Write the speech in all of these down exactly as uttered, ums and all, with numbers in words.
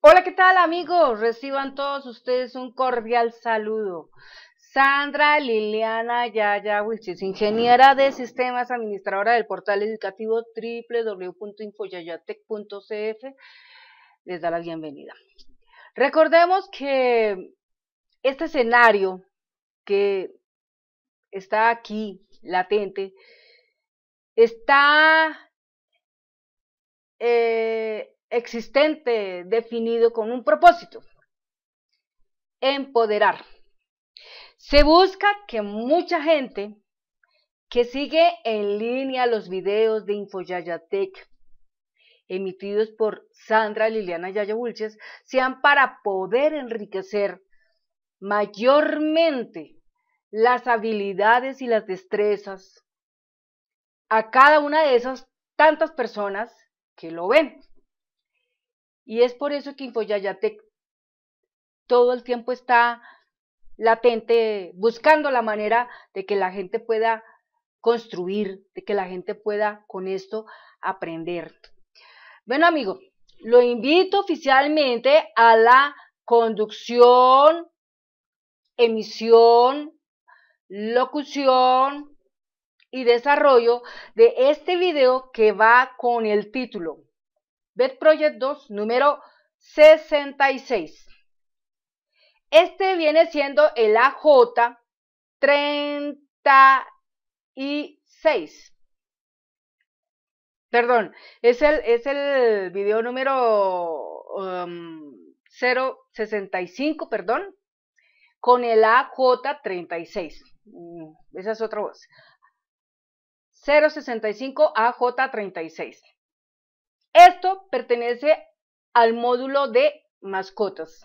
Hola, ¿qué tal, amigos? Reciban todos ustedes un cordial saludo. Sandra Liliana Yaya Wilches, ingeniera de sistemas, administradora del portal educativo doble u doble u doble u punto infoyayatec punto c f, les da la bienvenida. Recordemos que este escenario que está aquí, latente, está eh, existente, definido con un propósito: empoderar. Se busca que mucha gente que sigue en línea los videos de InfoYayatec emitidos por Sandra Liliana Yaya Wilches sean para poder enriquecer mayormente las habilidades y las destrezas a cada una de esas tantas personas que lo ven. Y es por eso que InfoYayatec todo el tiempo está latente, buscando la manera de que la gente pueda construir, de que la gente pueda con esto aprender. Bueno, amigo, lo invito oficialmente a la conducción, emisión, locución y desarrollo de este video que va con el título Vet Project dos, número sesenta y seis. Este viene siendo el A J treinta y seis. Perdón, es el, es el video número um, cero sesenta y cinco, perdón, con el A J treinta y seis. Esa es otra voz. cero sesenta y cinco A J treinta y seis. Esto pertenece al módulo de mascotas.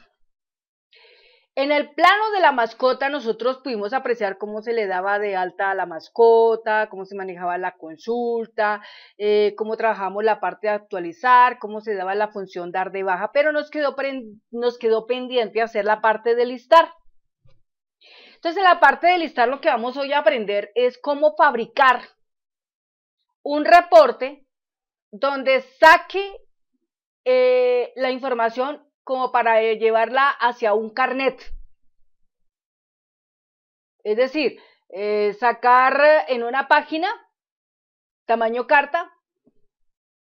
En el plano de la mascota nosotros pudimos apreciar cómo se le daba de alta a la mascota, cómo se manejaba la consulta, eh, cómo trabajamos la parte de actualizar, cómo se daba la función dar de baja, pero nos quedó, nos quedó pendiente hacer la parte de listar. Entonces, en la parte de listar lo que vamos hoy a aprender es cómo fabricar un reporte donde saque eh, la información como para llevarla hacia un carnet. Es decir, eh, sacar en una página, tamaño carta,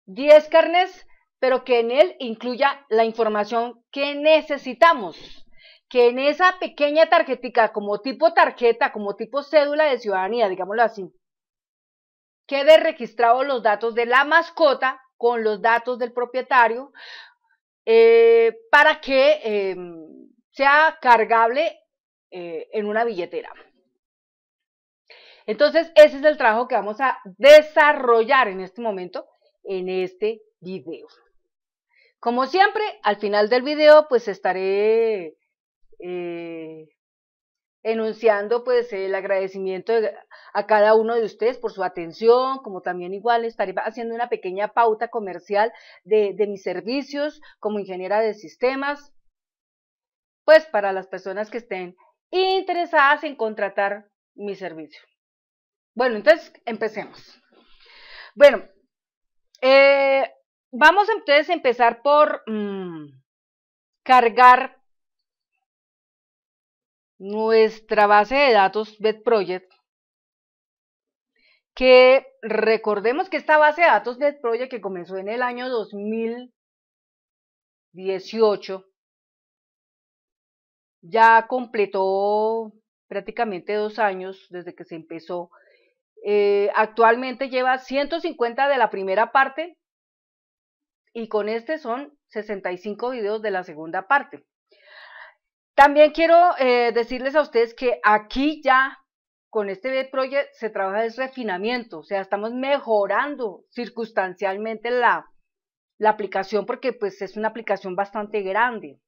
diez carnets, pero que en él incluya la información que necesitamos. Que en esa pequeña tarjetica, como tipo tarjeta, como tipo cédula de ciudadanía, digámoslo así, quede registrado los datos de la mascota con los datos del propietario, Eh, para que eh, sea cargable eh, en una billetera. Entonces, ese es el trabajo que vamos a desarrollar en este momento, en este video. Como siempre, al final del video, pues estaré eh, enunciando pues, el agradecimiento de, a cada uno de ustedes por su atención, como también igual estaré haciendo una pequeña pauta comercial de, de mis servicios como ingeniera de sistemas, pues para las personas que estén interesadas en contratar mi servicio. Bueno, entonces empecemos. Bueno, eh, vamos entonces a empezar por mmm, cargar nuestra base de datos Vet Project, que recordemos que esta base de datos Vet Project que comenzó en el año dos mil dieciocho ya completó prácticamente dos años desde que se empezó. Eh, actualmente lleva ciento cincuenta de la primera parte y con este son sesenta y cinco videos de la segunda parte. También quiero eh, decirles a ustedes que aquí ya, con este Vet Project, se trabaja el refinamiento, o sea, estamos mejorando circunstancialmente la, la aplicación, porque pues es una aplicación bastante grande.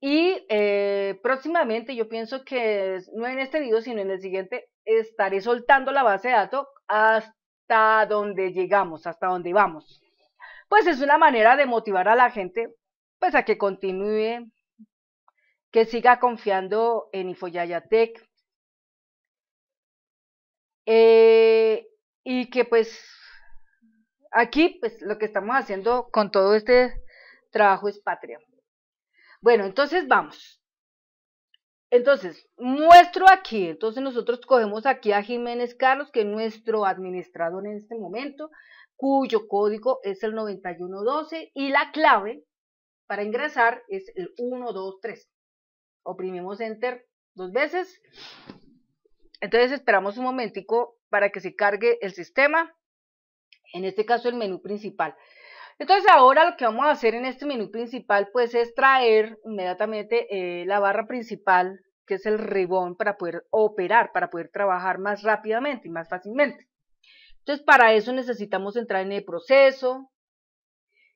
Y eh, próximamente, yo pienso que, no en este video, sino en el siguiente, estaré soltando la base de datos hasta donde llegamos, hasta donde vamos. Pues es una manera de motivar a la gente, pues a que continúe, que siga confiando en InfoYayatec eh, y que pues aquí pues lo que estamos haciendo con todo este trabajo es patria. Bueno, entonces vamos. Entonces, muestro aquí, entonces nosotros cogemos aquí a Jiménez Carlos, que es nuestro administrador en este momento, cuyo código es el noventa y uno doce y la clave para ingresar es el uno dos tres. Oprimimos Enter dos veces. Entonces esperamos un momentico para que se cargue el sistema, en este caso el menú principal. Entonces ahora lo que vamos a hacer en este menú principal pues es traer inmediatamente eh, la barra principal, que es el ribbon, para poder operar, para poder trabajar más rápidamente y más fácilmente. Entonces para eso necesitamos entrar en el proceso,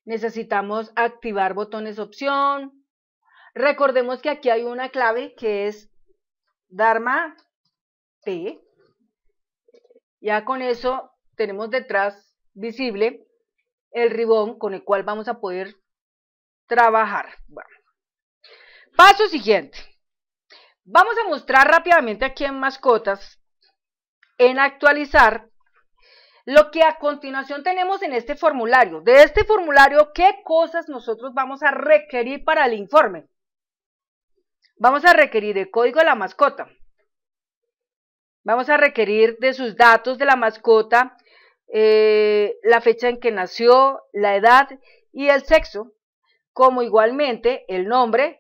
necesitamos activar botones opción. Recordemos que aquí hay una clave que es Dharma T. Ya con eso tenemos detrás visible el ribbon con el cual vamos a poder trabajar. Bueno. Paso siguiente. Vamos a mostrar rápidamente aquí en mascotas, en actualizar, lo que a continuación tenemos en este formulario. De este formulario, ¿qué cosas nosotros vamos a requerir para el informe? Vamos a requerir el código de la mascota. Vamos a requerir de sus datos de la mascota, Eh, la fecha en que nació, la edad y el sexo, como igualmente el nombre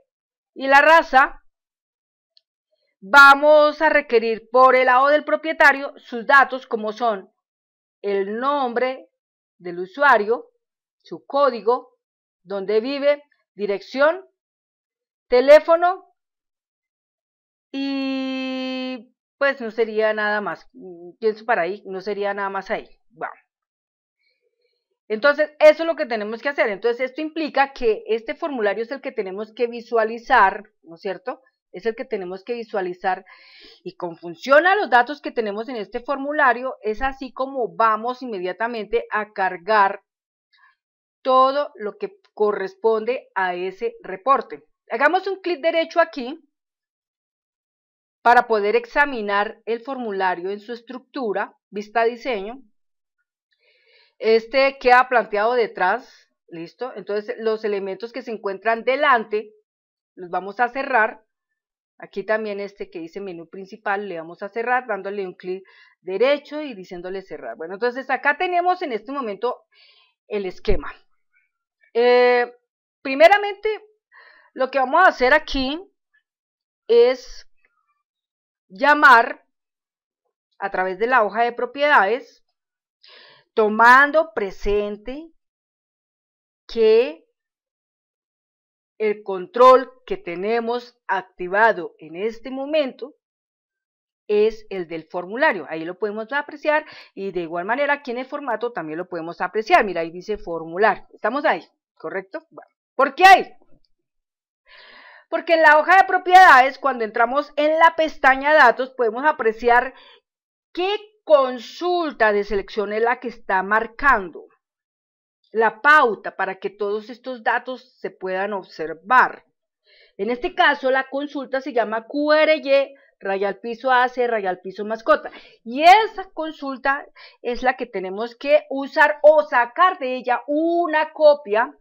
y la raza. Vamos a requerir por el lado del propietario sus datos, como son el nombre del usuario, su código, donde vive, dirección, teléfono y pues no sería nada más, pienso para ahí, no sería nada más ahí. Bueno. Entonces eso es lo que tenemos que hacer. Entonces esto implica que este formulario es el que tenemos que visualizar, ¿no es cierto? Es el que tenemos que visualizar, y con función a los datos que tenemos en este formulario es así como vamos inmediatamente a cargar todo lo que corresponde a ese reporte. Hagamos un clic derecho aquí para poder examinar el formulario en su estructura, vista diseño. Este queda planteado detrás, listo. Entonces los elementos que se encuentran delante los vamos a cerrar. Aquí también este que dice menú principal le vamos a cerrar dándole un clic derecho y diciéndole cerrar. Bueno, entonces acá tenemos en este momento el esquema. Eh, primeramente lo que vamos a hacer aquí es llamar a través de la hoja de propiedades, tomando presente que el control que tenemos activado en este momento es el del formulario. Ahí lo podemos apreciar y de igual manera aquí en el formato también lo podemos apreciar. Mira, ahí dice formular. ¿Estamos ahí? ¿Correcto? Bueno, ¿por qué ahí? Porque en la hoja de propiedades, cuando entramos en la pestaña datos, podemos apreciar qué consulta de selección es la que está marcando la pauta para que todos estos datos se puedan observar. En este caso, la consulta se llama Q R Y, raya al piso A C, raya al piso mascota. Y esa consulta es la que tenemos que usar o sacar de ella una copia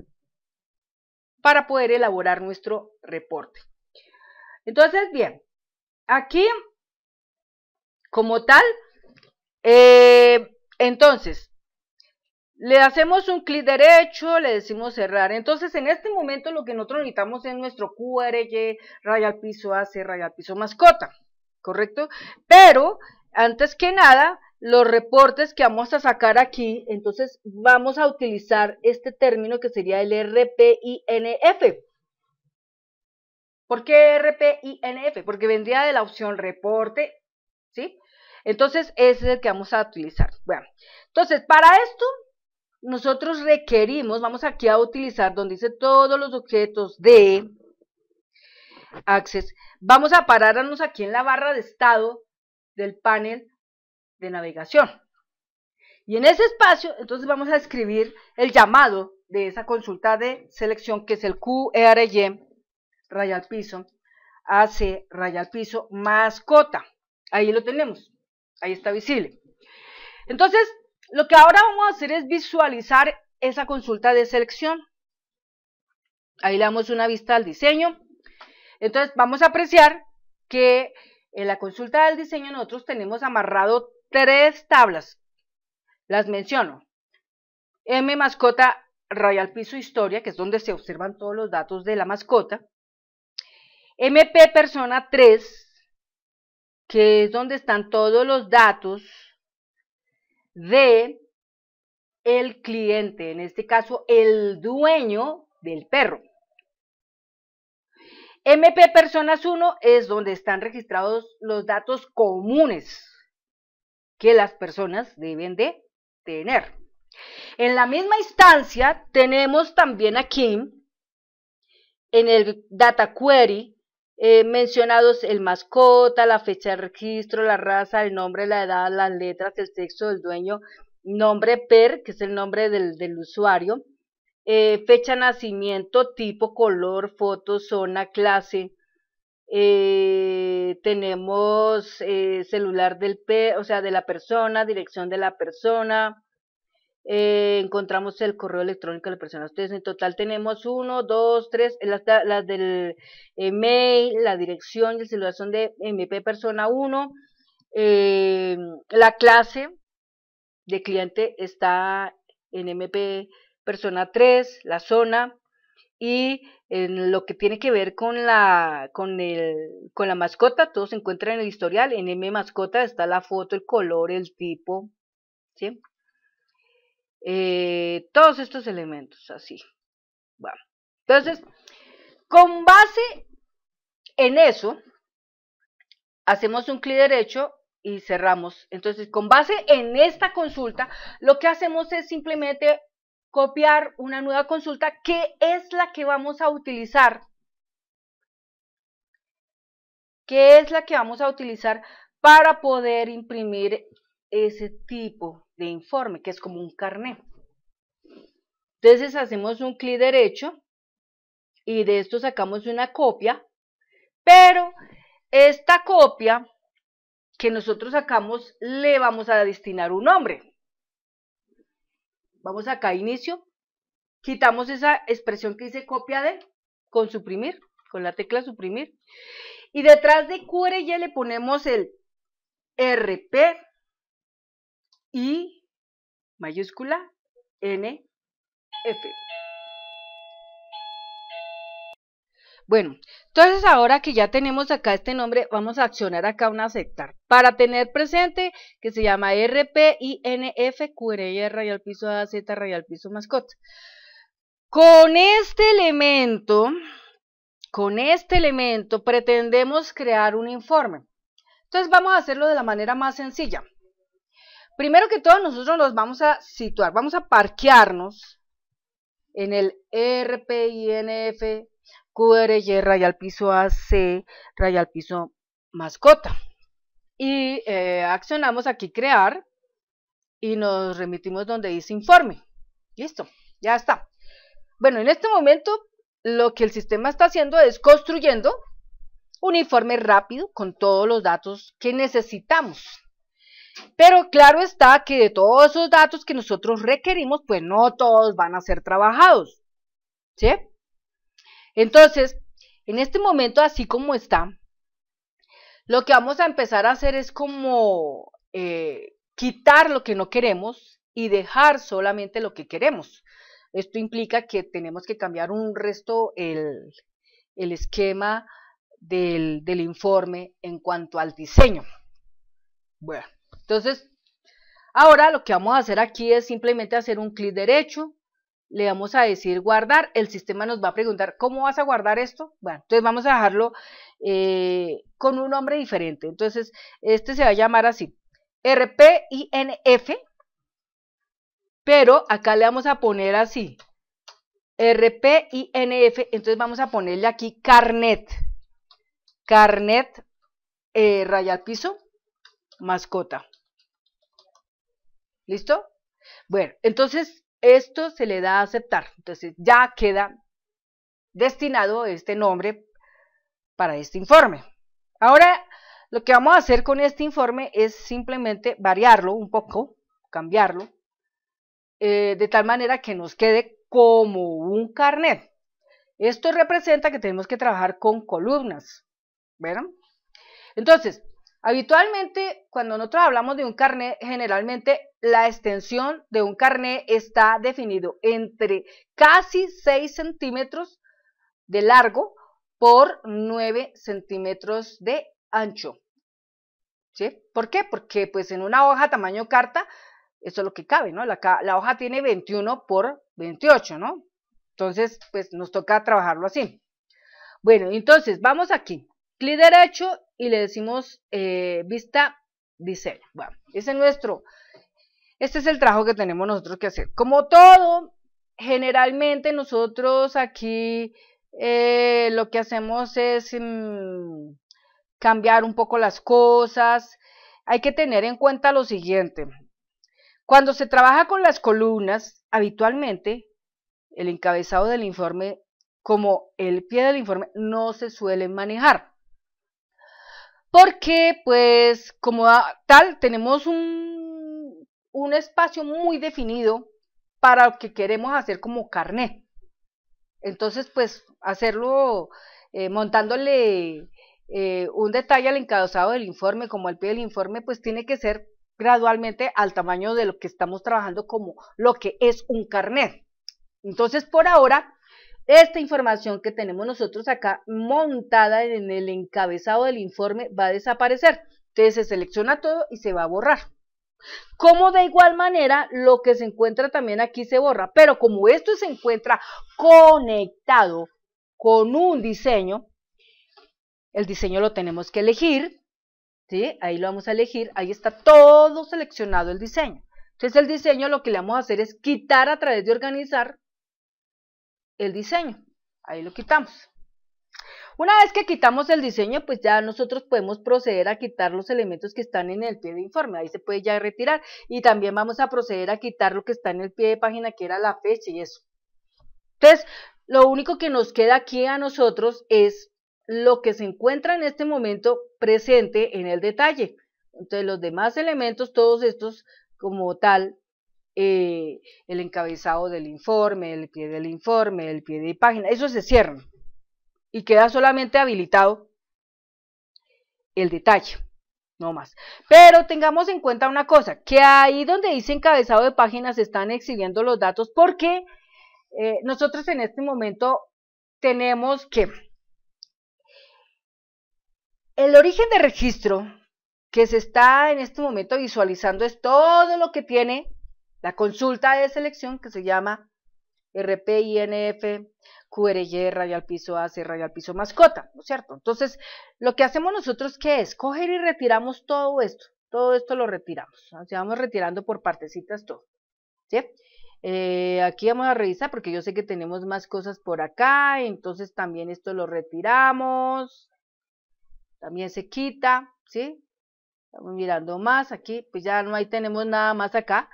para poder elaborar nuestro reporte. Entonces, bien, aquí, como tal, Eh, entonces le hacemos un clic derecho, le decimos cerrar. Entonces en este momento lo que nosotros necesitamos es nuestro Q R Y, raya al piso A C, raya al piso mascota, ¿correcto? Pero antes que nada, los reportes que vamos a sacar aquí, entonces vamos a utilizar este término que sería el R P I N F. ¿Por qué R P I N F? Porque vendría de la opción reporte, ¿sí? Entonces, ese es el que vamos a utilizar. Bueno, entonces, para esto, nosotros requerimos, vamos aquí a utilizar donde dice todos los objetos de Access. Vamos a pararnos aquí en la barra de estado del panel de navegación. Y en ese espacio, entonces vamos a escribir el llamado de esa consulta de selección, que es el Q R Y, raya al piso, A C, raya al piso, mascota. Ahí lo tenemos. Ahí está visible. Entonces, lo que ahora vamos a hacer es visualizar esa consulta de selección. Ahí le damos una vista al diseño. Entonces vamos a apreciar que en la consulta del diseño nosotros tenemos amarrado tres tablas. Las menciono. M mascota rayal piso historia, que es donde se observan todos los datos de la mascota. M P persona tres, que es donde están todos los datos de el cliente, en este caso el dueño del perro. M P personas uno es donde están registrados los datos comunes que las personas deben de tener. En la misma instancia tenemos también aquí en el data query eh, mencionados el mascota, la fecha de registro, la raza, el nombre, la edad, las letras, el sexo del dueño, nombre per, que es el nombre del, del usuario, eh, fecha de nacimiento, tipo, color, foto, zona, clase, eh, tenemos eh, celular del per, o sea, de la persona, dirección de la persona. Eh, encontramos el correo electrónico de la persona. Ustedes en total tenemos uno, dos, tres, las, las del email, la dirección y el celular son de M P persona uno, eh, la clase de cliente está en M P persona tres, la zona y en lo que tiene que ver con la, con el, con la mascota, todo se encuentra en el historial. En M mascota está la foto, el color, el tipo, ¿sí? Eh, todos estos elementos, así. Bueno, entonces, con base en eso, hacemos un clic derecho y cerramos. Entonces, con base en esta consulta, lo que hacemos es simplemente copiar una nueva consulta, que es la que vamos a utilizar. Que es la que vamos a utilizar para poder imprimir ese tipo de informe, que es como un carnet. Entonces hacemos un clic derecho y de esto sacamos una copia, pero esta copia que nosotros sacamos le vamos a destinar un nombre. Vamos acá a inicio, quitamos esa expresión que dice copia de, con suprimir, con la tecla suprimir, y detrás de Q R ya le ponemos el R P I mayúscula N F. Bueno, entonces ahora que ya tenemos acá este nombre, vamos a accionar acá un aceptar. Para tener presente que se llama R P I N F Q R I rayal piso A Z rayal piso mascota. Con este elemento, con este elemento pretendemos crear un informe. Entonces vamos a hacerlo de la manera más sencilla. Primero que todo, nosotros nos vamos a situar, vamos a parquearnos en el R P I N F Q R Y rayal piso A C rayal piso mascota. Y eh, accionamos aquí crear y nos remitimos donde dice informe. Listo, ya está. Bueno, en este momento lo que el sistema está haciendo es construyendo un informe rápido con todos los datos que necesitamos. Pero claro está que de todos esos datos que nosotros requerimos, pues no todos van a ser trabajados, ¿sí? Entonces, en este momento, así como está, lo que vamos a empezar a hacer es como eh, quitar lo que no queremos y dejar solamente lo que queremos. Esto implica que tenemos que cambiar un resto el, el esquema del, del informe en cuanto al diseño. Bueno. Entonces, ahora lo que vamos a hacer aquí es simplemente hacer un clic derecho, le vamos a decir guardar, el sistema nos va a preguntar, ¿cómo vas a guardar esto? Bueno, entonces vamos a dejarlo eh, con un nombre diferente. Entonces, este se va a llamar así, R P I N F, pero acá le vamos a poner así, R P I N F, entonces vamos a ponerle aquí Carnet, Carnet eh, rayal piso, mascota. ¿Listo? Bueno, entonces esto se le da a aceptar. Entonces ya queda destinado este nombre para este informe. Ahora lo que vamos a hacer con este informe es simplemente variarlo un poco, cambiarlo, eh, de tal manera que nos quede como un carnet. Esto representa que tenemos que trabajar con columnas, ¿verdad? Entonces, habitualmente, cuando nosotros hablamos de un carnet, generalmente la extensión de un carnet está definido entre casi seis centímetros de largo por nueve centímetros de ancho. ¿Sí? ¿Por qué? Porque pues en una hoja tamaño carta, eso es lo que cabe, ¿no? La, la hoja tiene veintiuno por veintiocho, ¿no? Entonces, pues nos toca trabajarlo así. Bueno, entonces, vamos aquí. Clic derecho y le decimos eh, vista diseño. Bueno, ese es nuestro, este es el trabajo que tenemos nosotros que hacer. Como todo, generalmente nosotros aquí eh, lo que hacemos es mmm, cambiar un poco las cosas. Hay que tener en cuenta lo siguiente. Cuando se trabaja con las columnas, habitualmente el encabezado del informe como el pie del informe no se suele manejar. Porque, pues, como tal, tenemos un, un espacio muy definido para lo que queremos hacer como carnet. Entonces, pues, hacerlo eh, montándole eh, un detalle al encabezado del informe, como al pie del informe, pues tiene que ser gradualmente al tamaño de lo que estamos trabajando como lo que es un carnet. Entonces, por ahora, esta información que tenemos nosotros acá montada en el encabezado del informe va a desaparecer. Entonces se selecciona todo y se va a borrar. Como de igual manera lo que se encuentra también aquí se borra, pero como esto se encuentra conectado con un diseño, el diseño lo tenemos que elegir, ¿sí? Ahí lo vamos a elegir, ahí está todo seleccionado el diseño. Entonces el diseño lo que le vamos a hacer es quitar a través de organizar el diseño, ahí lo quitamos. Una vez que quitamos el diseño, pues ya nosotros podemos proceder a quitar los elementos que están en el pie de informe, ahí se puede ya retirar, y también vamos a proceder a quitar lo que está en el pie de página, que era la fecha y eso. Entonces, lo único que nos queda aquí a nosotros es lo que se encuentra en este momento presente en el detalle. Entonces, los demás elementos, todos estos como tal, Eh, el encabezado del informe, el pie del informe, el pie de página, eso se cierra y queda solamente habilitado el detalle, no más. Pero tengamos en cuenta una cosa, que ahí donde dice encabezado de página se están exhibiendo los datos porque eh, nosotros en este momento tenemos que el origen de registro que se está en este momento visualizando es todo lo que tiene la consulta de selección que se llama R P I N F, Q R Y, radial piso A C, radial piso mascota, ¿no es cierto? Entonces, lo que hacemos nosotros que es coger y retiramos todo esto, todo esto lo retiramos, así vamos retirando por partecitas todo, ¿sí? Eh, aquí vamos a revisar porque yo sé que tenemos más cosas por acá, entonces también esto lo retiramos, también se quita, ¿sí? Estamos mirando más aquí, pues ya no ahí tenemos nada más acá,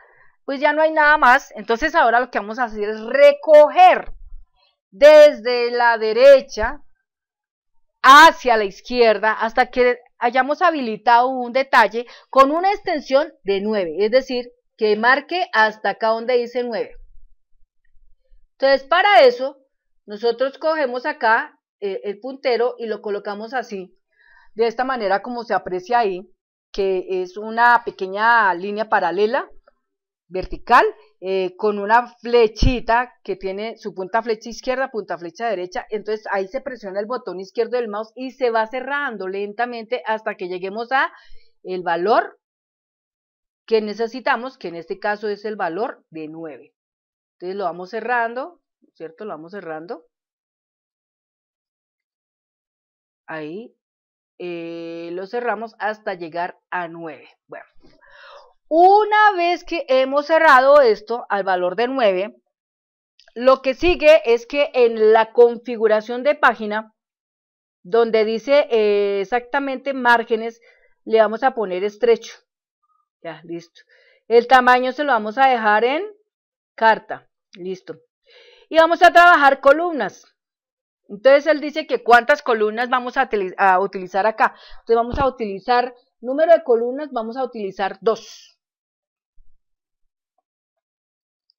pues ya no hay nada más, entonces ahora lo que vamos a hacer es recoger desde la derecha hacia la izquierda hasta que hayamos habilitado un detalle con una extensión de nueve, es decir, que marque hasta acá donde dice nueve. Entonces para eso nosotros cogemos acá eh, el puntero y lo colocamos así, de esta manera como se aprecia ahí, que es una pequeña línea paralela, vertical, eh, con una flechita que tiene su punta flecha izquierda, punta flecha derecha, entonces ahí se presiona el botón izquierdo del mouse y se va cerrando lentamente hasta que lleguemos a el valor que necesitamos, que en este caso es el valor de nueve. Entonces lo vamos cerrando, ¿cierto? Lo vamos cerrando. Ahí eh, lo cerramos hasta llegar a nueve. Bueno. Una vez que hemos cerrado esto al valor de nueve, lo que sigue es que en la configuración de página, donde dice eh, exactamente márgenes, le vamos a poner estrecho. Ya, listo. El tamaño se lo vamos a dejar en carta. Listo. Y vamos a trabajar columnas. Entonces él dice que cuántas columnas vamos a, a utilizar acá. Entonces vamos a utilizar, número de columnas, vamos a utilizar dos.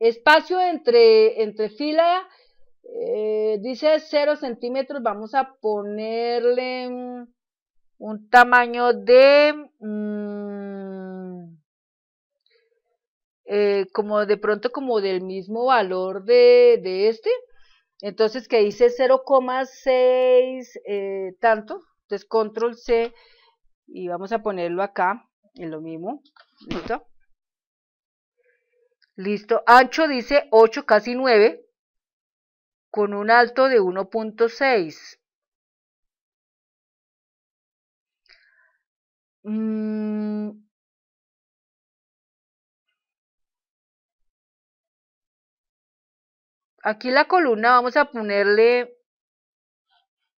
Espacio entre, entre fila Eh, dice cero centímetros, vamos a ponerle un, un tamaño de mmm, eh, como de pronto como del mismo valor de, de este, entonces que dice cero coma seis eh, tanto, entonces control C y vamos a ponerlo acá en lo mismo, listo, listo, ancho dice ocho, casi nueve, con un alto de uno punto seis. Mm. Aquí la columna vamos a ponerle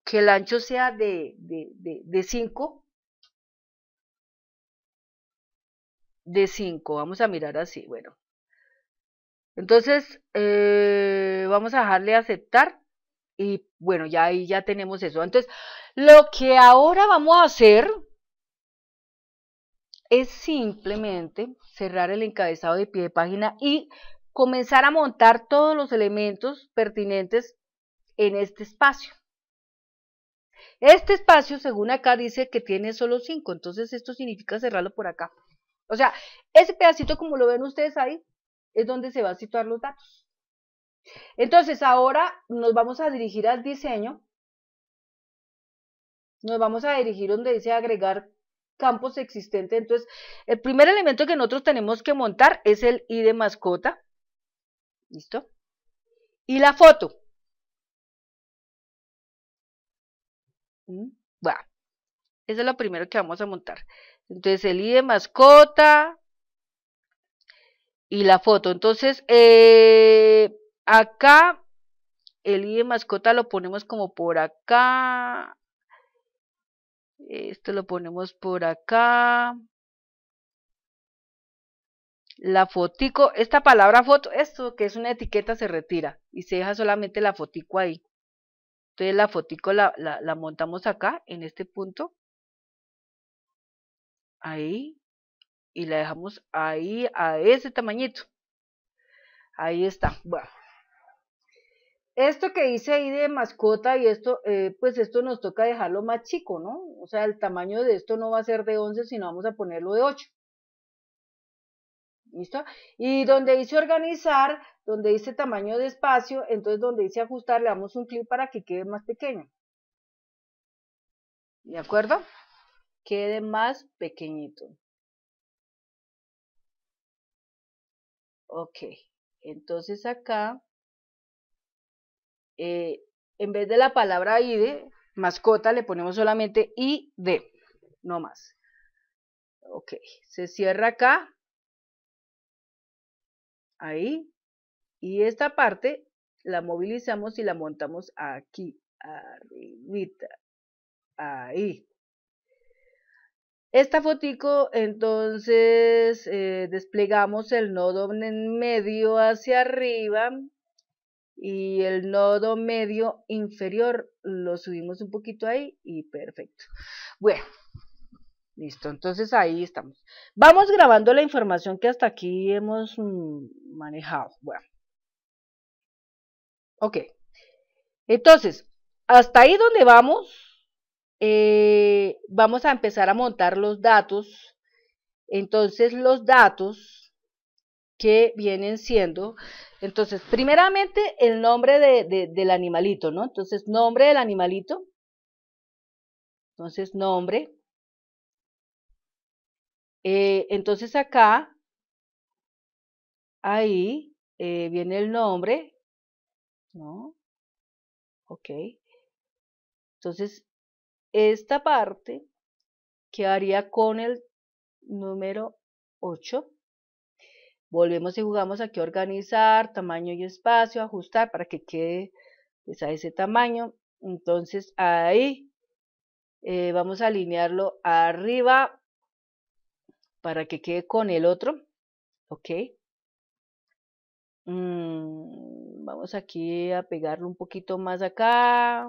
que el ancho sea de, de, de, de cinco. De cinco, vamos a mirar así, bueno. Entonces, eh, vamos a dejarle aceptar y bueno, ya ahí ya tenemos eso. Entonces, lo que ahora vamos a hacer es simplemente cerrar el encabezado de pie de página y comenzar a montar todos los elementos pertinentes en este espacio. Este espacio, según acá, dice que tiene solo cinco, entonces esto significa cerrarlo por acá. O sea, ese pedacito como lo ven ustedes ahí, es donde se van a situar los datos. Entonces ahora nos vamos a dirigir al diseño, nos vamos a dirigir donde dice agregar campos existentes. Entonces el primer elemento que nosotros tenemos que montar es el I D de mascota, listo, y la foto. Bueno, eso es lo primero que vamos a montar, entonces el I D de mascota y la foto. Entonces eh, acá el I D mascota lo ponemos como por acá, esto lo ponemos por acá, la fotico, esta palabra foto, esto que es una etiqueta se retira y se deja solamente la fotico ahí. Entonces la fotico la, la, la montamos acá en este punto ahí y la dejamos ahí a ese tamañito, ahí está. Bueno, esto que dice ahí de mascota y esto, eh, pues esto nos toca dejarlo más chico, ¿no? O sea, el tamaño de esto no va a ser de once, sino vamos a ponerlo de ocho, ¿listo? Y donde dice organizar, donde dice tamaño de espacio, entonces donde dice ajustar, le damos un clic para que quede más pequeño, ¿de acuerdo? Quede más pequeñito. Ok, entonces acá, eh, en vez de la palabra I D, mascota, le ponemos solamente I D, no más. Ok, se cierra acá, ahí, y esta parte la movilizamos y la montamos aquí, arribita, ahí. Esta fotico, entonces, eh, desplegamos el nodo en medio hacia arriba y el nodo medio inferior lo subimos un poquito ahí y perfecto. Bueno, listo, entonces ahí estamos. Vamos grabando la información que hasta aquí hemos mm, manejado. Bueno, ok, entonces, hasta ahí donde vamos. Eh, vamos a empezar a montar los datos. Entonces los datos que vienen siendo, entonces primeramente el nombre de, de, del animalito, ¿no? Entonces nombre del animalito, entonces nombre, eh, entonces acá ahí eh, viene el nombre, ¿no? Ok, entonces esta parte quedaría con el número ocho. Volvemos y jugamos aquí a organizar, tamaño y espacio, ajustar para que quede pues a ese tamaño. Entonces ahí eh, vamos a alinearlo arriba para que quede con el otro. Ok. Mm, vamos aquí a pegarlo un poquito más acá.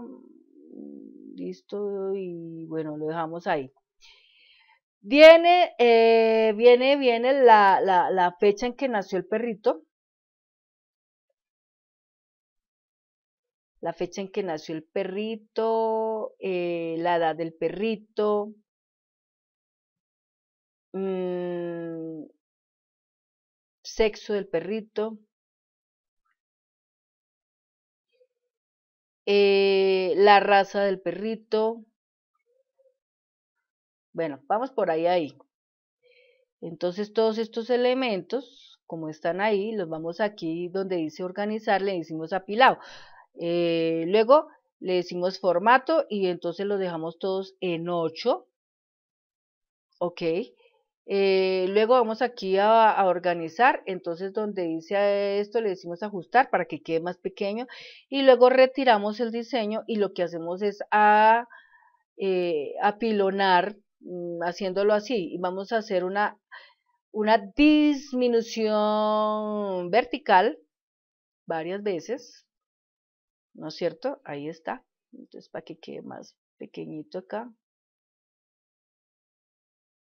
Listo, y bueno, lo dejamos ahí. Viene, eh, viene, viene la, la, la fecha en que nació el perrito. la fecha en que nació el perrito, eh, la edad del perrito, mmm, sexo del perrito, eh, la raza del perrito. Bueno, vamos por ahí, ahí. Entonces todos estos elementos, como están ahí, los vamos aquí donde dice organizar, le decimos apilado. Eh, luego le decimos formato y entonces los dejamos todos en ocho. Ok. Eh, luego vamos aquí a, a organizar, entonces donde dice esto le decimos ajustar para que quede más pequeño. Y luego retiramos el diseño y lo que hacemos es a, eh, apilonar, haciéndolo así, y vamos a hacer una, una disminución vertical varias veces, ¿no es cierto? Ahí está, entonces para que quede más pequeñito acá,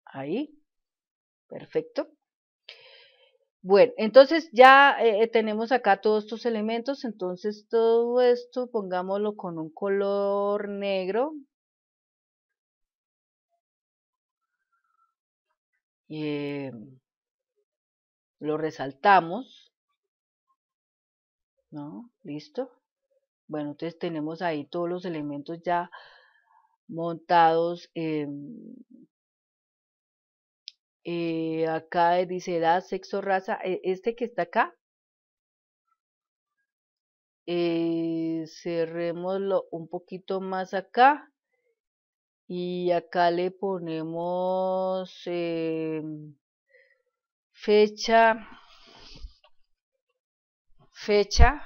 ahí, perfecto. Bueno, entonces ya eh, tenemos acá todos estos elementos, entonces todo esto pongámoslo con un color negro. Eh, lo resaltamos, ¿no? Listo. Bueno, entonces tenemos ahí todos los elementos ya montados. Eh, eh, acá dice edad, sexo, raza. Este que está acá, eh, cerrémoslo un poquito más acá. Y acá le ponemos eh, fecha, fecha,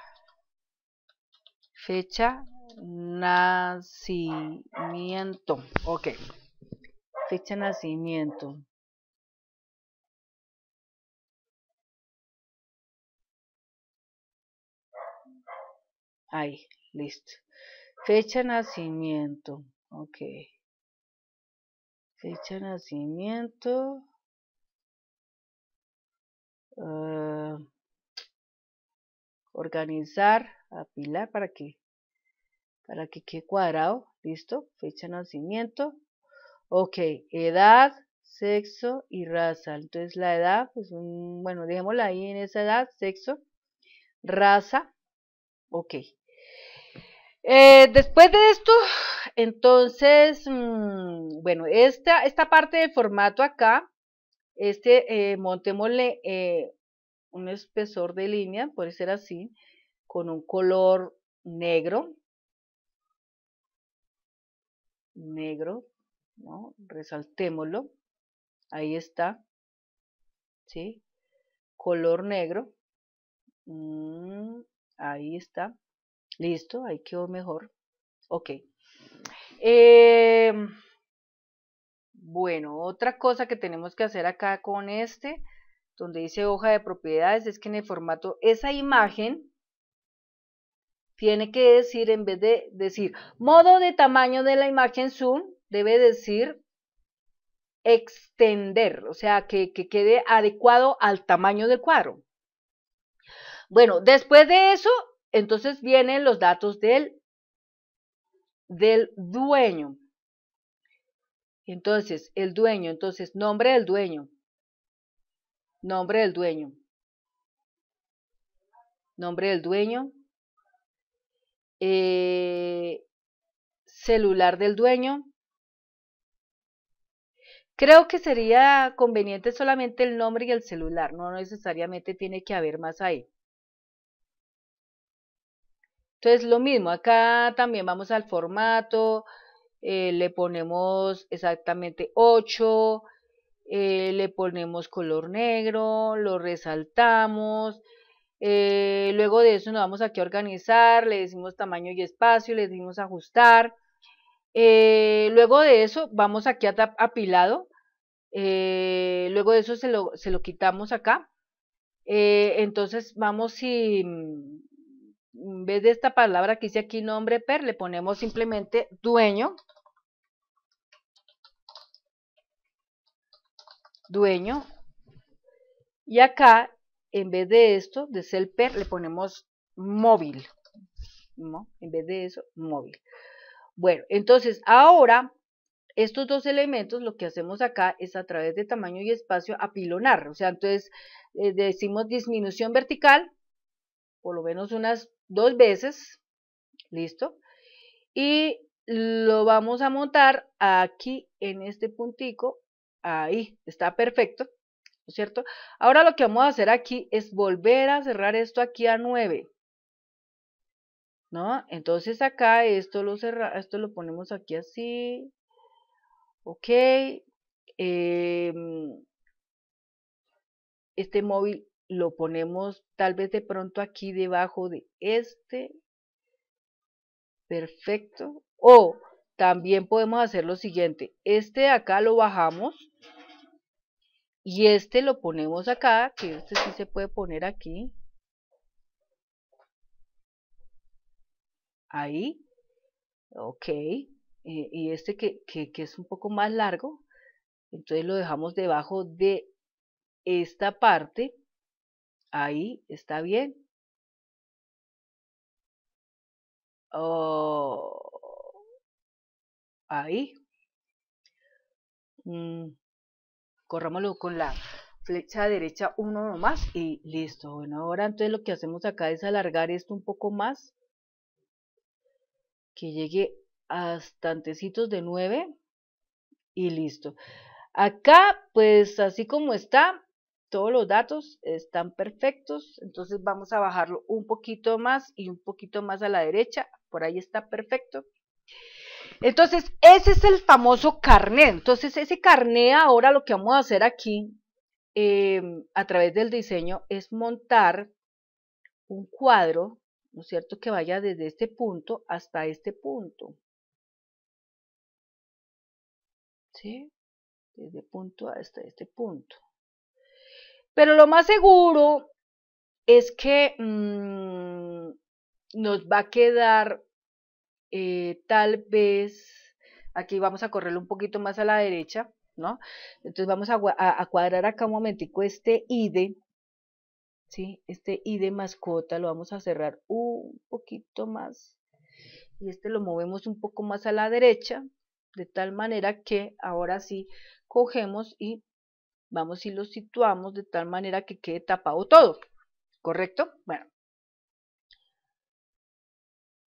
fecha, nacimiento. Ok, fecha nacimiento. Ahí, listo. Fecha nacimiento. Ok. Fecha de nacimiento, uh, organizar, apilar para que, para que quede cuadrado, listo, fecha de nacimiento, ok, edad, sexo y raza, entonces la edad, pues bueno, dejémosla ahí en esa edad, sexo, raza, ok. Eh, después de esto, entonces, mmm, bueno, esta, esta parte del formato acá, este eh, montémosle eh, un espesor de línea, puede ser así, con un color negro, negro, ¿no? Resaltémoslo, ahí está, ¿sí? Color negro, mm, ahí está. Listo, ahí quedó mejor. Ok. Eh, bueno, otra cosa que tenemos que hacer acá con este, donde dice hoja de propiedades, es que en el formato, esa imagen tiene que decir, en vez de decir modo de tamaño de la imagen zoom, debe decir extender, o sea, que, que quede adecuado al tamaño del cuadro. Bueno, después de eso, entonces vienen los datos del, del dueño. Entonces, el dueño, entonces, nombre del dueño. Nombre del dueño. Nombre del dueño. Eh, celular del dueño. Creo que sería conveniente solamente el nombre y el celular. No necesariamente tiene que haber más ahí. Entonces lo mismo, acá también vamos al formato, eh, le ponemos exactamente ocho, eh, le ponemos color negro, lo resaltamos, eh, luego de eso nos vamos aquí a organizar, le decimos tamaño y espacio, le decimos ajustar, eh, luego de eso vamos aquí a apilado, eh, luego de eso se lo, se lo quitamos acá, eh, entonces vamos y... en vez de esta palabra que dice aquí nombre per, le ponemos simplemente dueño. Dueño. Y acá, en vez de esto, de ser per, le ponemos móvil. ¿no? En vez de eso, móvil. Bueno, entonces ahora estos dos elementos lo que hacemos acá es a través de tamaño y espacio apilonar, o sea, entonces eh, decimos disminución vertical, por lo menos unas dos veces, listo, y lo vamos a montar aquí en este puntico, ahí, está perfecto, ¿no es cierto? Ahora lo que vamos a hacer aquí es volver a cerrar esto aquí a nueve, ¿no? Entonces acá esto lo, cerra, esto lo ponemos aquí así, ok, eh, este móvil lo ponemos tal vez de pronto aquí debajo de este, perfecto, o también podemos hacer lo siguiente, este de acá lo bajamos y este lo ponemos acá, que este sí se puede poner aquí, ahí, ok, y este que, que, que es un poco más largo, entonces lo dejamos debajo de esta parte, ahí, está bien, oh, ahí, mm, corrámoslo con la flecha derecha uno nomás y listo. Bueno, ahora entonces lo que hacemos acá es alargar esto un poco más, que llegue hasta antecitos de nueve y listo. Acá pues así como está, todos los datos están perfectos, entonces vamos a bajarlo un poquito más y un poquito más a la derecha, por ahí está perfecto. Entonces ese es el famoso carnet, entonces ese carnet ahora lo que vamos a hacer aquí eh, a través del diseño es montar un cuadro, ¿no es cierto?, que vaya desde este punto hasta este punto, ¿sí? Desde punto hasta este punto. Pero lo más seguro es que mmm, nos va a quedar eh, tal vez, aquí vamos a correrlo un poquito más a la derecha, ¿no? Entonces vamos a, a, a cuadrar acá un momentico este I D, ¿sí? Este I D mascota lo vamos a cerrar un poquito más y este lo movemos un poco más a la derecha, de tal manera que ahora sí cogemos y vamos y lo situamos de tal manera que quede tapado todo, ¿correcto? Bueno.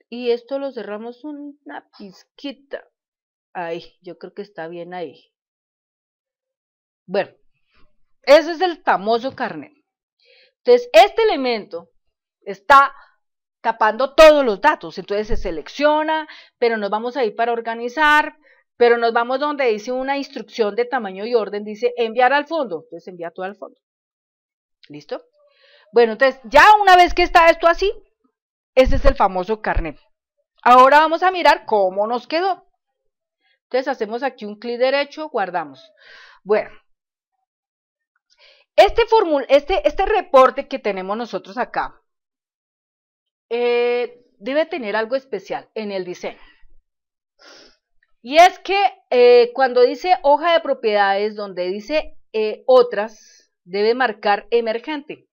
Y esto lo cerramos una pizquita. Ahí, yo creo que está bien ahí. Bueno, ese es el famoso carnet. Entonces, este elemento está tapando todos los datos. Entonces, se selecciona, pero nos vamos a ir para organizar. Pero nos vamos donde dice una instrucción de tamaño y orden, dice enviar al fondo, entonces envía todo al fondo, ¿listo? Bueno, entonces ya una vez que está esto así, ese es el famoso carnet. Ahora vamos a mirar cómo nos quedó. Entonces hacemos aquí un clic derecho, guardamos. Bueno, este, formul este, este reporte que tenemos nosotros acá, eh, debe tener algo especial en el diseño. Y es que eh, cuando dice hoja de propiedades, donde dice eh, otras, debe marcar emergente.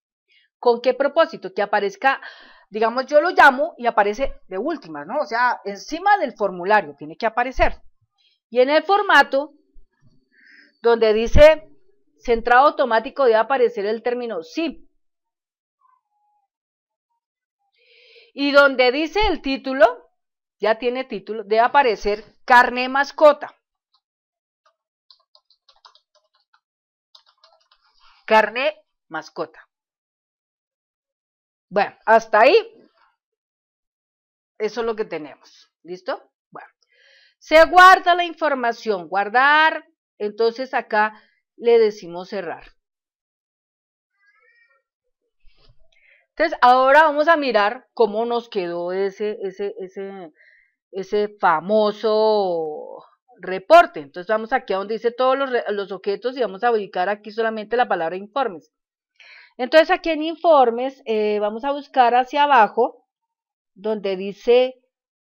¿Con qué propósito? Que aparezca, digamos, yo lo llamo y aparece de última, ¿no? O sea, encima del formulario tiene que aparecer. Y en el formato, donde dice centrado automático, debe aparecer el término sí. Y donde dice el título, ya tiene título, debe aparecer carnet mascota. Carnet mascota. Bueno, hasta ahí. Eso es lo que tenemos. ¿Listo? Bueno. Se guarda la información. Guardar. Entonces acá le decimos cerrar. Entonces ahora vamos a mirar cómo nos quedó ese... ese, ese ese famoso reporte. Entonces vamos aquí a donde dice todos los, los objetos y vamos a ubicar aquí solamente la palabra informes. Entonces aquí en informes eh, vamos a buscar hacia abajo donde dice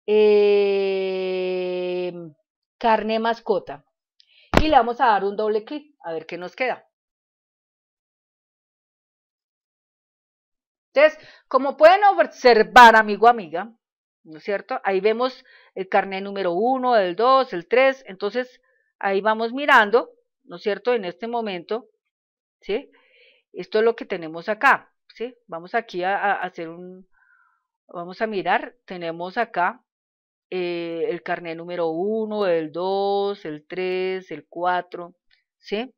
eh, carnet mascota y le vamos a dar un doble clic a ver qué nos queda. Entonces, como pueden observar, amigo, amiga, ¿no es cierto? Ahí vemos el carnet número uno, el dos, el tres, entonces ahí vamos mirando, ¿no es cierto? En este momento, ¿sí? Esto es lo que tenemos acá, ¿sí? Vamos aquí a, a hacer un, vamos a mirar, tenemos acá eh, el carnet número uno, el dos, el tres, el cuatro, ¿sí?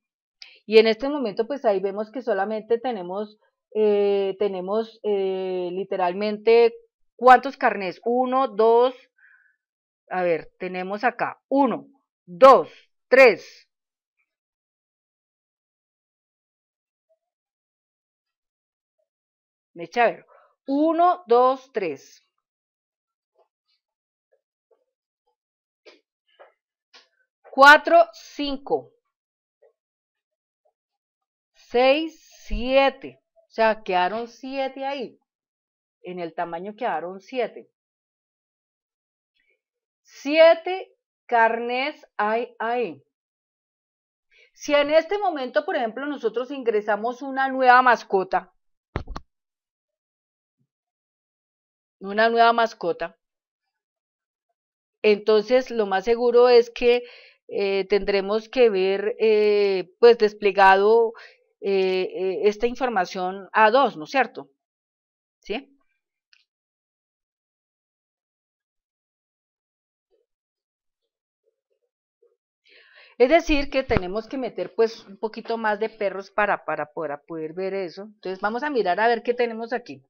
Y en este momento, pues ahí vemos que solamente tenemos, eh, tenemos eh, literalmente, ¿cuántos carnets? Uno, dos, a ver, tenemos acá, uno, dos, tres, me echa a ver, uno, dos, tres, cuatro, cinco, seis, siete, o sea, quedaron siete ahí. En el tamaño quedaron siete. siete carnets hay ahí. Si en este momento, por ejemplo, nosotros ingresamos una nueva mascota, una nueva mascota, entonces lo más seguro es que eh, tendremos que ver eh, pues desplegado eh, esta información A dos, ¿no es cierto? ¿Sí? Es decir, que tenemos que meter pues un poquito más de perros para, para poder, poder ver eso. Entonces vamos a mirar a ver qué tenemos aquí.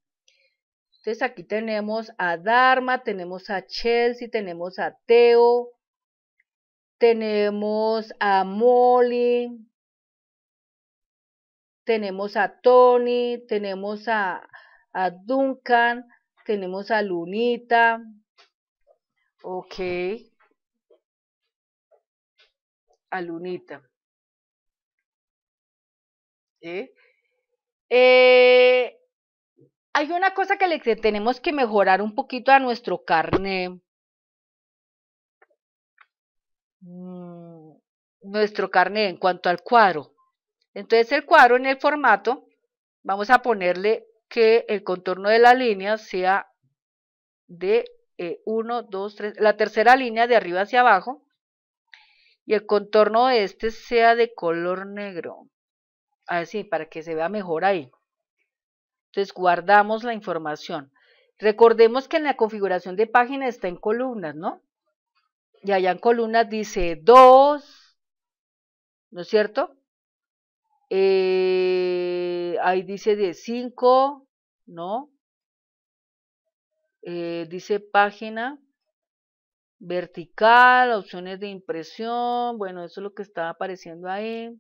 Entonces aquí tenemos a Dharma, tenemos a Chelsea, tenemos a Theo, tenemos a Molly, tenemos a Tony, tenemos a, a Duncan, tenemos a Lunita. Ok. A Lunita. ¿Sí? Eh, hay una cosa que le tenemos que mejorar un poquito a nuestro carnet. Mm, nuestro carnet en cuanto al cuadro. Entonces el cuadro en el formato, vamos a ponerle que el contorno de la línea sea de uno, dos, tres, la tercera línea de arriba hacia abajo. Y el contorno de este sea de color negro, así, para que se vea mejor ahí. Entonces guardamos la información. Recordemos que en la configuración de página está en columnas, ¿no? Y allá en columnas dice dos, ¿no es cierto? Eh, ahí dice de cinco, ¿no? Eh, dice página vertical, opciones de impresión, bueno, eso es lo que está apareciendo ahí,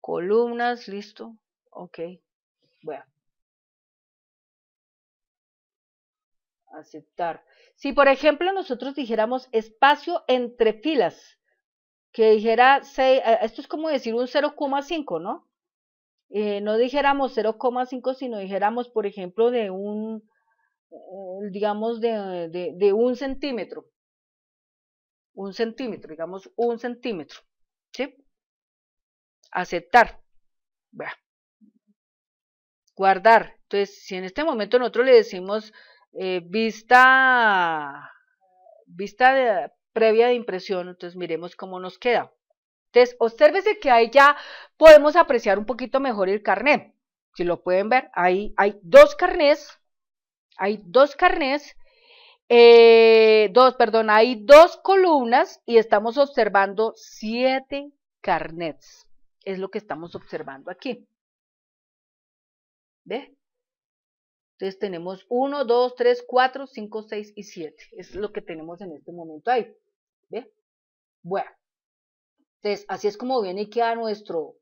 columnas, listo, ok, bueno, aceptar. Si por ejemplo nosotros dijéramos espacio entre filas, que dijera seis, esto es como decir un cero coma cinco, ¿no? Eh, no dijéramos cero coma cinco, sino dijéramos por ejemplo de un, digamos de, de, de un centímetro, un centímetro, digamos un centímetro, ¿sí? Aceptar, guardar. Entonces, si en este momento nosotros le decimos eh, vista, vista de, previa de impresión, entonces miremos cómo nos queda. Entonces, obsérvese que ahí ya podemos apreciar un poquito mejor el carnet. Si lo pueden ver, ahí hay dos carnets, hay dos carnets, Eh, dos, perdón, hay dos columnas y estamos observando siete carnets, es lo que estamos observando aquí. ¿Ve? Entonces tenemos uno, dos, tres, cuatro, cinco, seis y siete, es lo que tenemos en este momento ahí. ¿Ve? Bueno, entonces así es como viene y queda nuestro,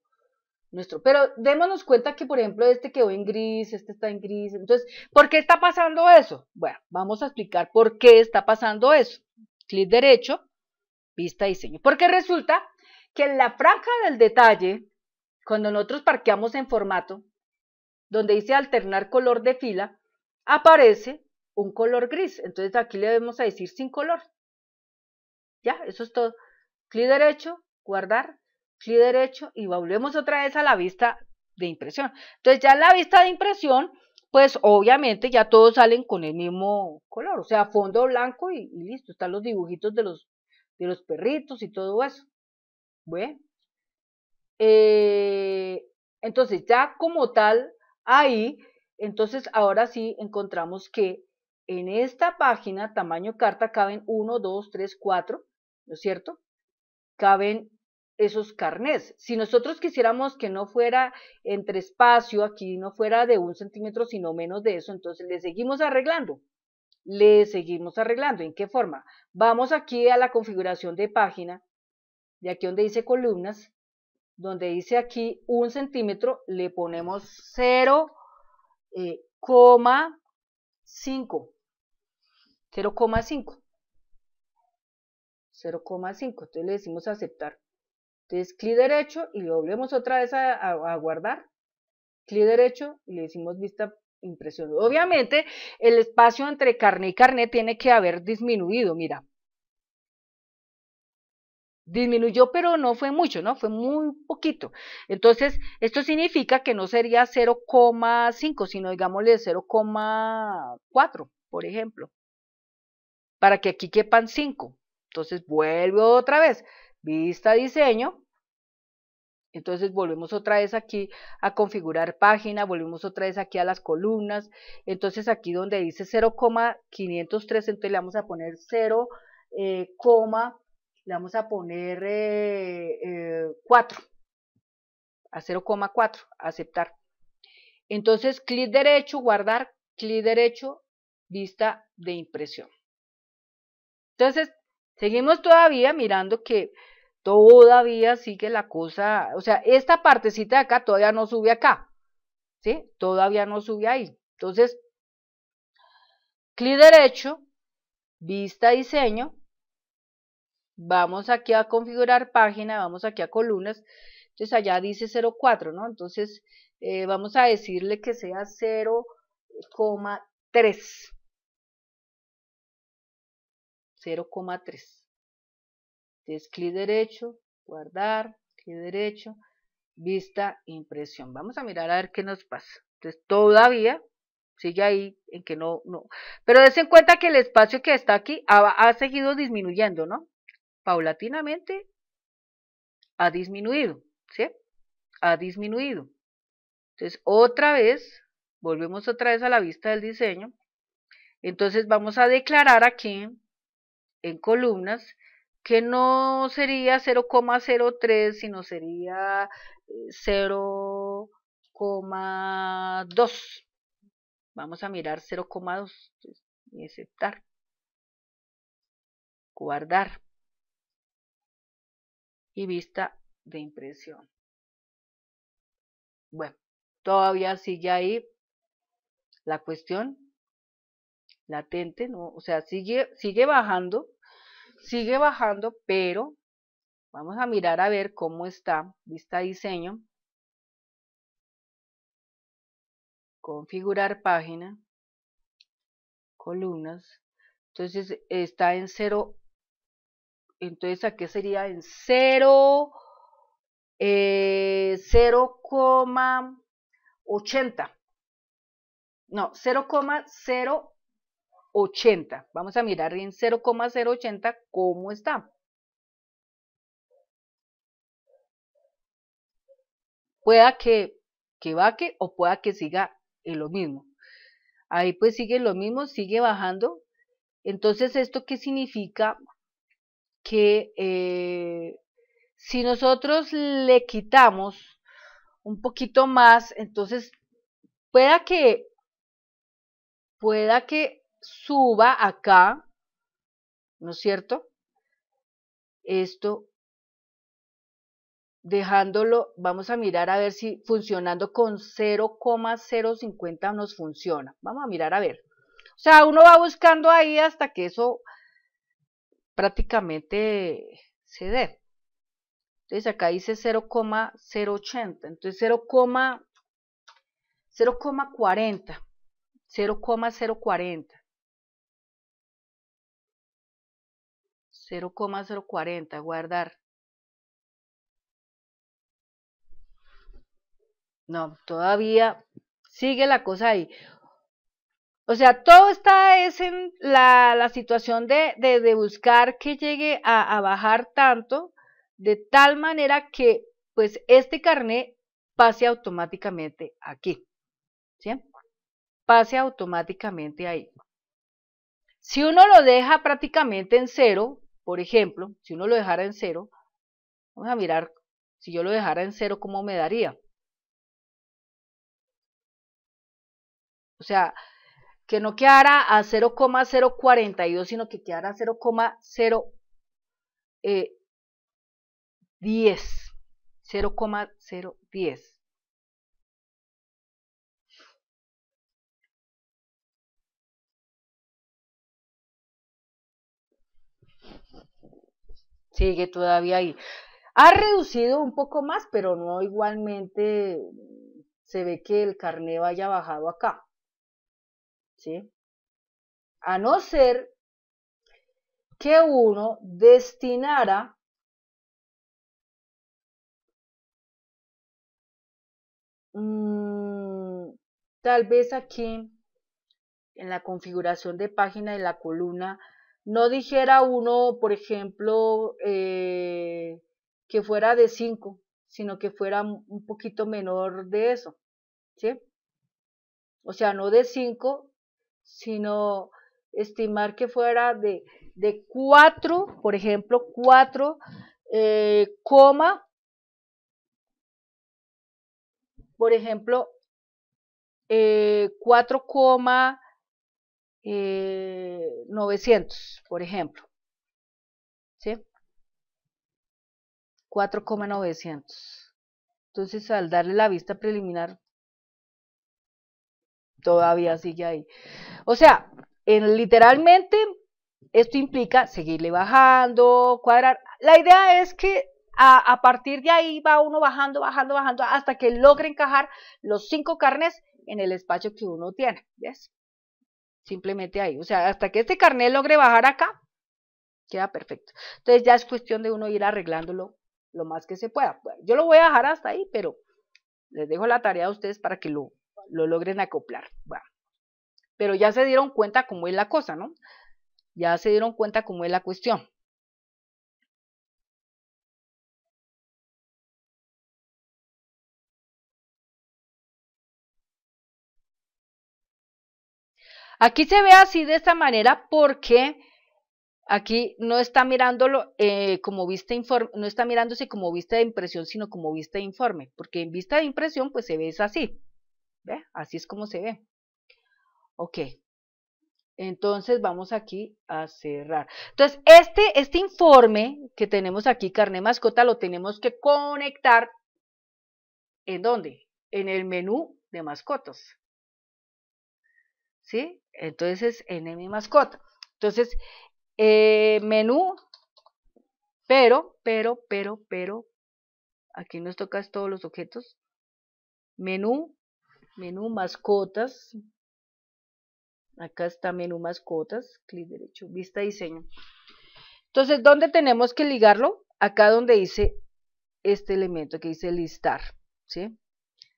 nuestro, pero démonos cuenta que por ejemplo este quedó en gris, este está en gris, entonces, ¿por qué está pasando eso? Bueno, vamos a explicar por qué está pasando eso. Clic derecho, vista diseño, porque resulta que en la franja del detalle, cuando nosotros parqueamos en formato, donde dice alternar color de fila, aparece un color gris, entonces aquí le vamos a decir sin color, ya, eso es todo. Clic derecho, guardar, clic derecho y volvemos otra vez a la vista de impresión. Entonces ya en la vista de impresión pues obviamente ya todos salen con el mismo color, o sea, fondo blanco y, y listo, están los dibujitos de los, de los perritos y todo eso. Bueno, eh, entonces ya como tal, ahí, entonces ahora sí encontramos que en esta página, tamaño carta, caben uno, dos, tres, cuatro, ¿no es cierto? Caben esos carnets. Si nosotros quisiéramos que no fuera entre espacio, aquí no fuera de un centímetro, sino menos de eso, entonces le seguimos arreglando. Le seguimos arreglando. ¿En qué forma? Vamos aquí a la configuración de página, de aquí donde dice columnas, donde dice aquí un centímetro, le ponemos cero coma cinco. Entonces le decimos aceptar. Entonces clic derecho y le volvemos otra vez a, a, a guardar, clic derecho y le decimos vista impresión. Obviamente el espacio entre carnet y carnet tiene que haber disminuido, mira. Disminuyó, pero no fue mucho, ¿no? Fue muy poquito. Entonces, esto significa que no sería cero coma cinco, sino digámosle cero coma cuatro, por ejemplo, para que aquí quepan cinco. Entonces, vuelvo otra vez, vista diseño. Entonces, volvemos otra vez aquí a configurar página, volvemos otra vez aquí a las columnas. Entonces, aquí donde dice cero coma quinientos tres, entonces le vamos a poner cero coma cinco. Eh, le vamos a poner eh, eh, cuatro, a cero coma cuatro, aceptar. Entonces, clic derecho, guardar, clic derecho, vista de impresión. Entonces, seguimos todavía mirando que todavía sigue la cosa, o sea, esta partecita de acá todavía no sube acá, ¿sí? Todavía no sube ahí. Entonces, clic derecho, vista diseño. Vamos aquí a configurar página, vamos aquí a columnas, entonces allá dice cero coma cuatro, ¿no? Entonces eh, vamos a decirle que sea cero coma tres. Entonces clic derecho, guardar, clic derecho, vista, impresión. Vamos a mirar a ver qué nos pasa. Entonces todavía sigue ahí en que no, no. Pero dense en cuenta que el espacio que está aquí ha, ha seguido disminuyendo, ¿no? Paulatinamente ha disminuido, ¿sí? Ha disminuido. Entonces, otra vez, volvemos otra vez a la vista del diseño. Entonces, vamos a declarar aquí, en columnas, que no sería cero coma cero tres, sino sería cero coma dos. Vamos a mirar cero coma dos y aceptar. Guardar. Y vista de impresión. Bueno, todavía sigue ahí la cuestión latente, ¿no? O sea, sigue, sigue bajando, sigue bajando, pero vamos a mirar a ver cómo está. Vista diseño, configurar página, columnas. Entonces está en cero. Entonces, ¿a qué sería? En cero, eh, cero coma ochenta. No, cero coma cero ochenta. Vamos a mirar en cero coma cero ochenta cómo está. Pueda que, que baje o pueda que siga en lo mismo. Ahí pues sigue lo mismo, sigue bajando. Entonces, ¿esto qué significa? Que eh, si nosotros le quitamos un poquito más, entonces pueda que pueda que suba acá, ¿no es cierto? Esto dejándolo, vamos a mirar a ver si funcionando con cero coma cero cincuenta nos funciona. Vamos a mirar a ver. O sea, uno va buscando ahí hasta que eso prácticamente se dé. Entonces acá dice cero coma cero ochenta, entonces cero coma cero cuarenta, cero coma cero cuarenta, cero coma cero cuarenta, guardar. No, todavía sigue la cosa ahí. O sea, todo está es en la, la situación de, de, de buscar que llegue a, a bajar tanto, de tal manera que pues este carnet pase automáticamente aquí, ¿sí? Pase automáticamente ahí. Si uno lo deja prácticamente en cero, por ejemplo, si uno lo dejara en cero, vamos a mirar, si yo lo dejara en cero, ¿cómo me daría? O sea, que no quedara a cero coma cero cuarenta y dos, sino que quedara a cero coma cero diez. cero coma cero diez. Sigue todavía ahí. Ha reducido un poco más, pero no igualmente se ve que el carnet vaya bajado acá. ¿Sí? A no ser que uno destinara mmm, tal vez aquí en la configuración de página de la columna no dijera uno, por ejemplo, eh, que fuera de cinco, sino que fuera un poquito menor de eso, ¿sí? O sea, no de cinco, sino estimar que fuera de, de cuatro, por ejemplo, cuatro, eh, coma, por ejemplo, eh, cuatro coma, Eh, novecientos, por ejemplo, ¿sí? cuatro coma novecientos. Entonces, al darle la vista preliminar, todavía sigue ahí. O sea, en, literalmente, esto implica seguirle bajando, cuadrar. La idea es que a, a partir de ahí va uno bajando, bajando, bajando, hasta que logre encajar los cinco carnets en el espacio que uno tiene, ¿ves? Simplemente ahí, o sea, hasta que este carnet logre bajar acá, queda perfecto. Entonces ya es cuestión de uno ir arreglándolo lo más que se pueda. Yo lo voy a dejar hasta ahí, pero les dejo la tarea a ustedes para que lo, lo logren acoplar. Bueno, pero ya se dieron cuenta cómo es la cosa, ¿no? Ya se dieron cuenta cómo es la cuestión. Aquí se ve así de esta manera porque aquí no está mirándolo eh, como vista informe, no está mirándose como vista de impresión, sino como vista de informe, porque en vista de impresión pues se ve es así, ¿ve? Así es como se ve. Ok, entonces vamos aquí a cerrar. Entonces este, este informe que tenemos aquí, carnet mascota, lo tenemos que conectar, ¿en dónde? En el menú de mascotas. ¿Sí? Entonces, en mi mascota. Entonces, eh, menú, pero, pero, pero, pero, aquí nos toca todos los objetos. Menú, menú mascotas. Acá está menú mascotas, clic derecho, vista diseño. Entonces, ¿dónde tenemos que ligarlo? Acá donde dice este elemento que dice listar, ¿sí?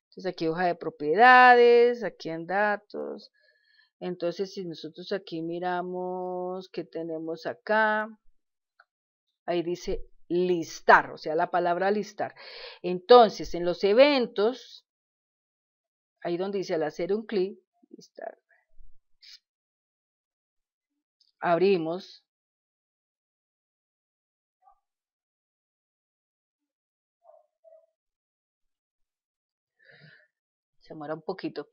Entonces, aquí hoja de propiedades, aquí en datos. Entonces, si nosotros aquí miramos que tenemos acá, ahí dice listar, o sea, la palabra listar. Entonces, en los eventos, ahí donde dice al hacer un clic, listar, abrimos. Se muera un poquito.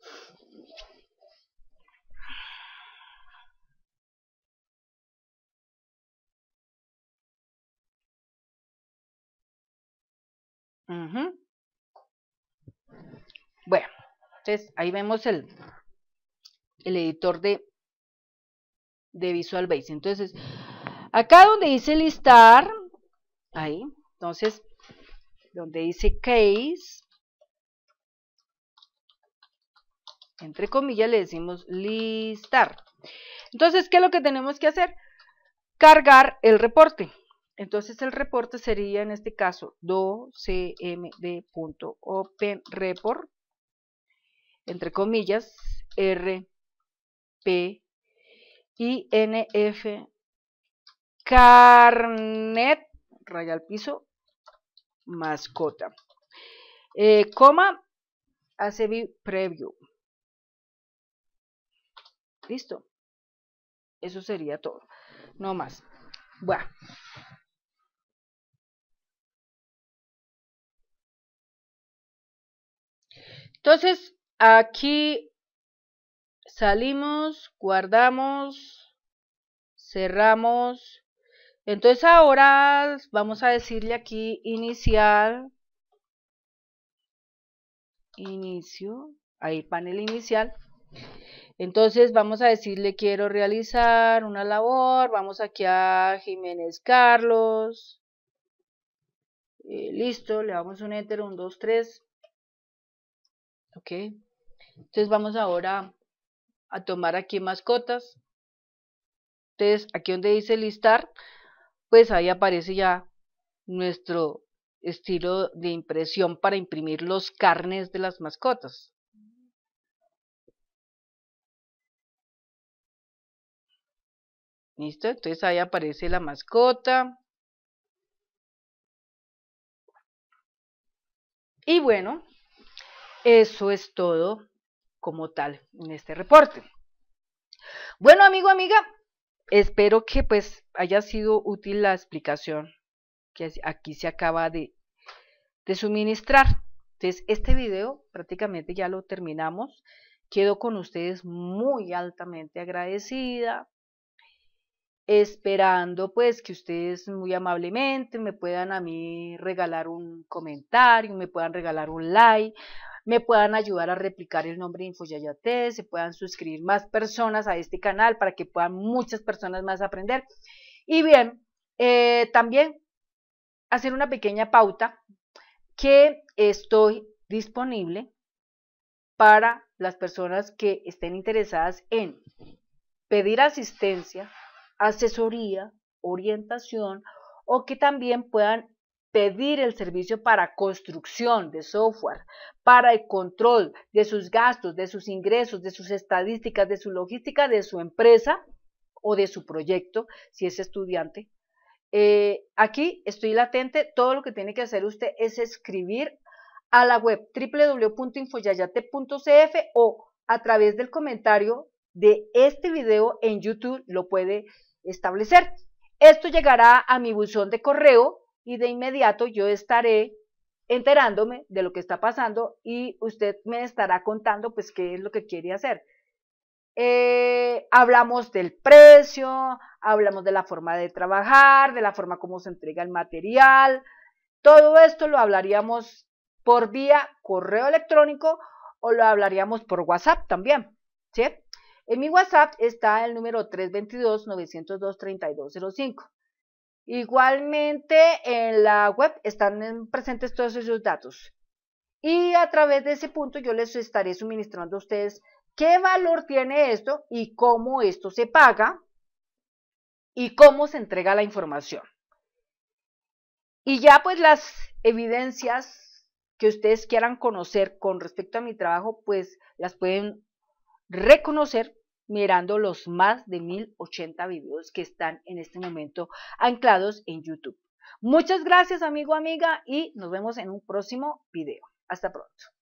Uh-huh. Bueno, entonces ahí vemos el, el editor de, de Visual Basic. Entonces, acá donde dice listar, ahí, entonces, donde dice case, entre comillas le decimos listar. Entonces, ¿qué es lo que tenemos que hacer? Cargar el reporte. Entonces el reporte sería en este caso do c m d punto open report entre comillas r P I N F Carnet raya al piso Mascota, eh, coma A C V preview. Listo, eso sería todo, no más. Bueno, entonces aquí salimos, guardamos, cerramos. Entonces ahora vamos a decirle aquí iniciar, inicio, ahí panel inicial. Entonces vamos a decirle quiero realizar una labor, vamos aquí a Jiménez Carlos, eh, listo, le damos un enter, un, dos, tres, ok. Entonces vamos ahora a tomar aquí mascotas. Entonces aquí donde dice listar, pues ahí aparece ya nuestro estilo de impresión para imprimir los carnets de las mascotas. Listo, entonces ahí aparece la mascota. Y bueno, eso es todo como tal en este reporte. Bueno, amigo, amiga, espero que pues haya sido útil la explicación que aquí se acaba de, de suministrar. Entonces este video prácticamente ya lo terminamos. Quedo con ustedes muy altamente agradecida, esperando pues que ustedes muy amablemente me puedan a mí regalar un comentario, me puedan regalar un like, me puedan ayudar a replicar el nombre de InfoYayatec, se puedan suscribir más personas a este canal para que puedan muchas personas más aprender. Y bien, eh, también hacer una pequeña pauta que estoy disponible para las personas que estén interesadas en pedir asistencia, asesoría, orientación, o que también puedan pedir el servicio para construcción de software, para el control de sus gastos, de sus ingresos, de sus estadísticas, de su logística, de su empresa o de su proyecto, si es estudiante. Eh, aquí estoy latente, todo lo que tiene que hacer usted es escribir a la web w w w punto infoyayatec punto c f o a través del comentario de este video en YouTube lo puede establecer. Esto llegará a mi buzón de correo y de inmediato yo estaré enterándome de lo que está pasando y usted me estará contando pues qué es lo que quiere hacer. Eh, hablamos del precio, hablamos de la forma de trabajar, de la forma como se entrega el material. Todo esto lo hablaríamos por vía correo electrónico o lo hablaríamos por WhatsApp también, ¿sí? En mi WhatsApp está el número tres dos dos, nueve cero dos, tres dos cero cinco. Igualmente en la web están presentes todos esos datos. Y a través de ese punto yo les estaré suministrando a ustedes qué valor tiene esto y cómo esto se paga y cómo se entrega la información. Y ya pues las evidencias que ustedes quieran conocer con respecto a mi trabajo, pues las pueden reconocer mirando los más de mil ochenta videos que están en este momento anclados en YouTube. Muchas gracias, amigo, amiga, y nos vemos en un próximo video. Hasta pronto.